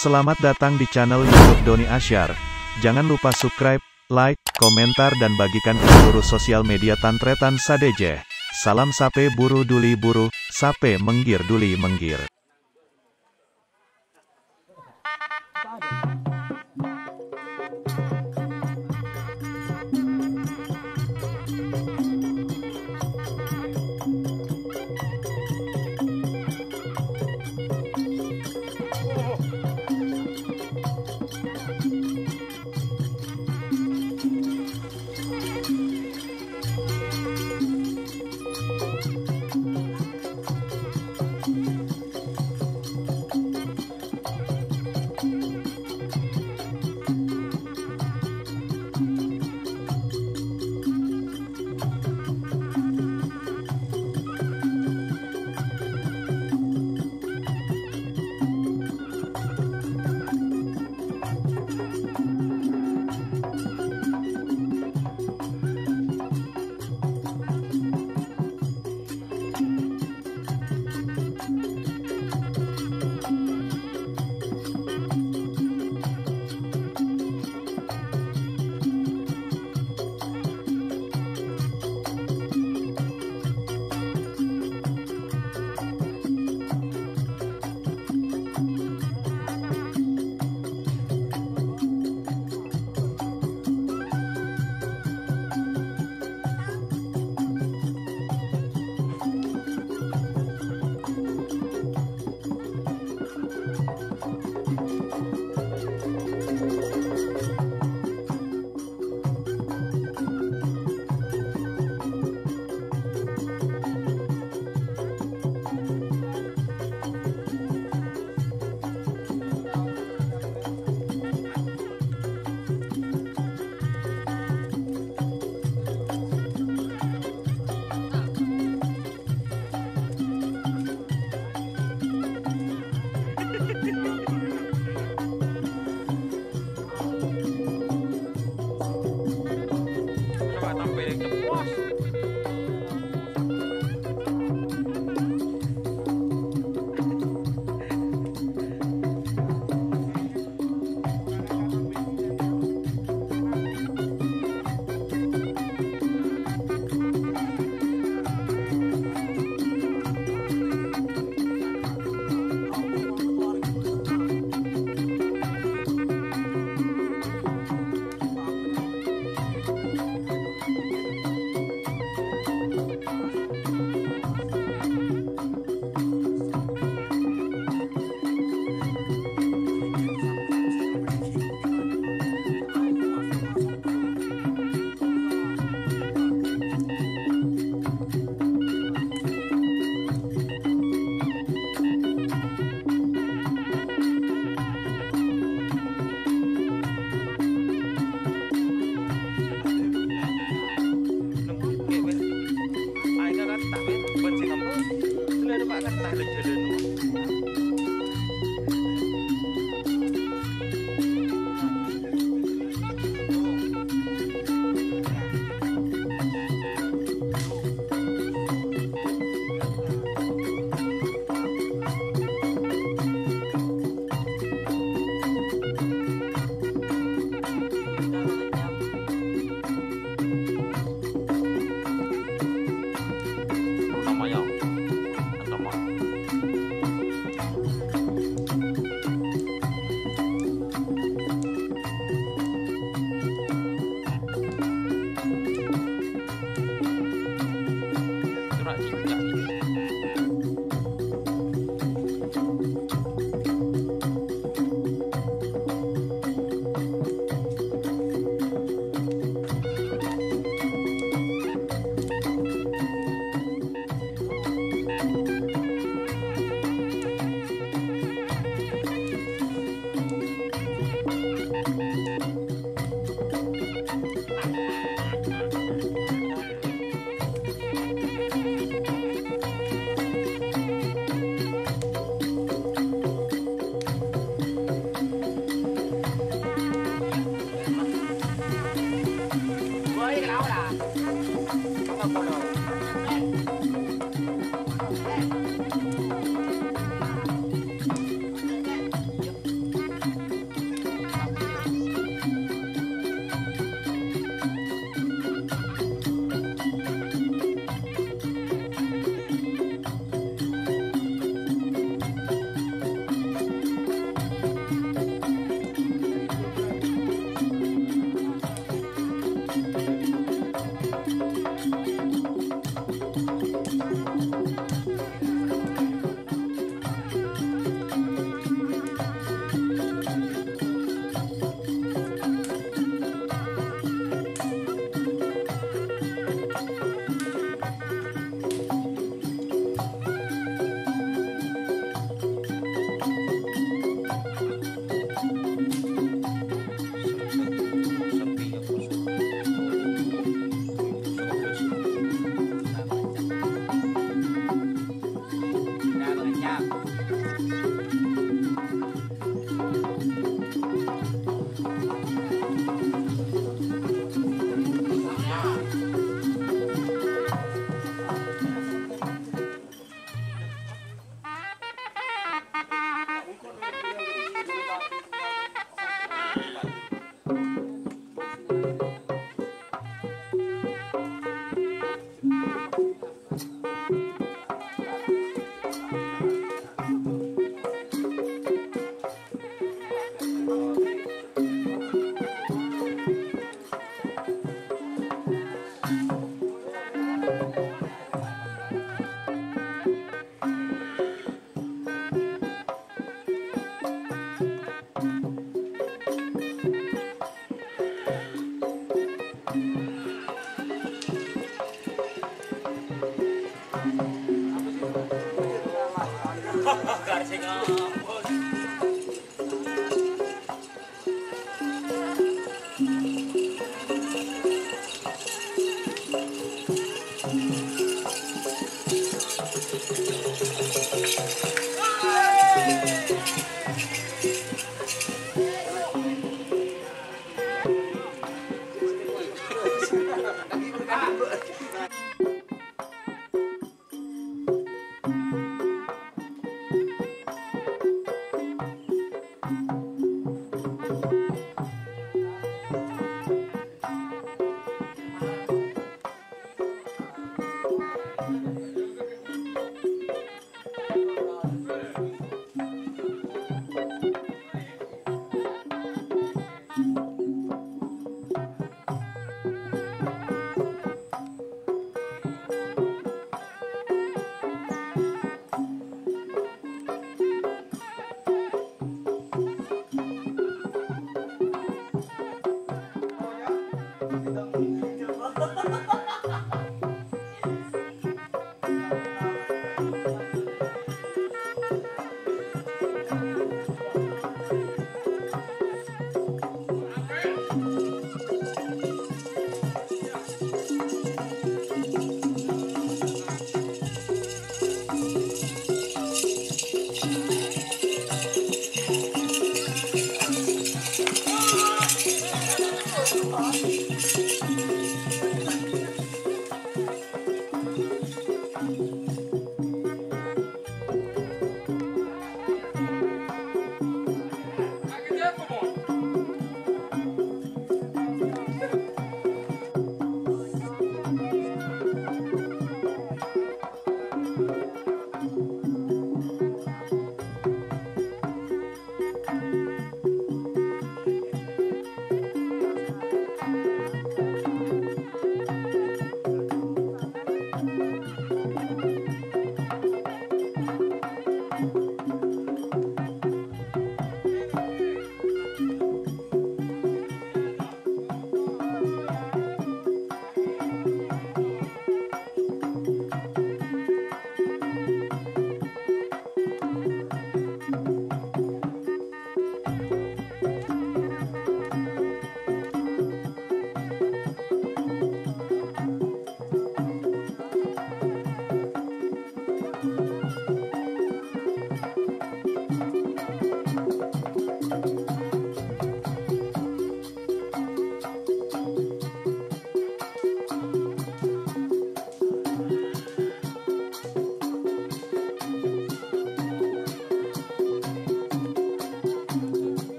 Selamat datang di channel YouTube Doni Ashar. Jangan lupa subscribe, like, komentar dan bagikan ke seluruh sosial media tantretan sadeje. Salam sape buru duli buru, sape menggir duli menggir.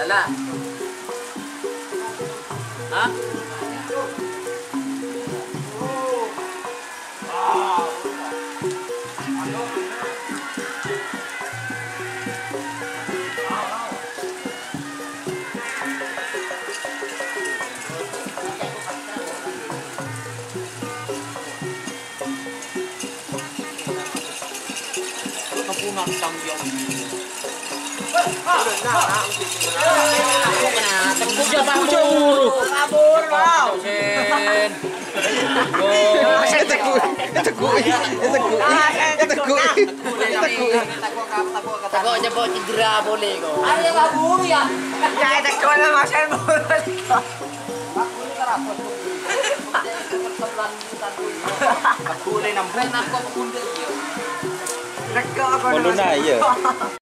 Lala. Ha? Oh. Wow. Kapungan tangyong. Aku nak